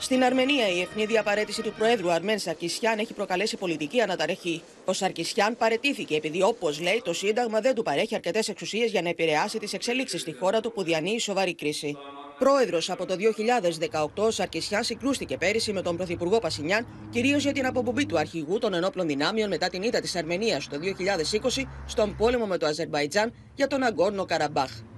Στην Αρμενία, η ευνή διαπαρέτηση του Προέδρου Αρμέν Σαρκισιάν έχει προκαλέσει πολιτική αναταραχή. Ο Σαρκισιάν παραιτήθηκε επειδή, όπως λέει, το Σύνταγμα δεν του παρέχει αρκετές εξουσίες για να επηρεάσει τις εξελίξεις στη χώρα του που διανύει σοβαρή κρίση. Πρόεδρος από το 2018, ο Σαρκισιάν συγκρούστηκε πέρυσι με τον Πρωθυπουργό Πασινιάν, κυρίως για την αποπομπή του αρχηγού των ενόπλων δυνάμεων μετά την ήττα της Αρμενίας το 2020 στον πόλεμο με το Αζερβαϊτζάν για τον Αγκόρνο Καραμπάχ.